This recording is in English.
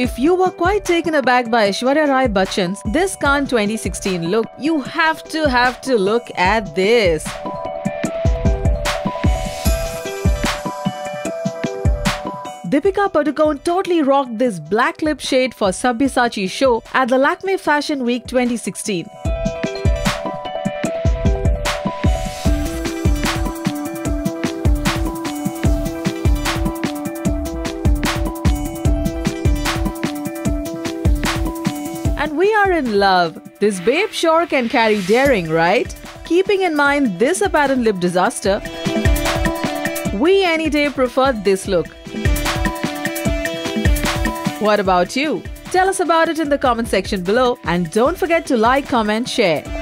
If you were quite taken aback by Aishwarya Rai Bachchan's this Cannes 2016 look, you have to look at this. Deepika Padukone totally rocked this black lip shade for Sabyasachi show at the Lakme Fashion Week 2016. And we are in love. This babe sure can carry daring, right? Keeping in mind this apparent lip disaster, we any day prefer this look. What about you? Tell us about it in the comment section below and don't forget to like, comment, share.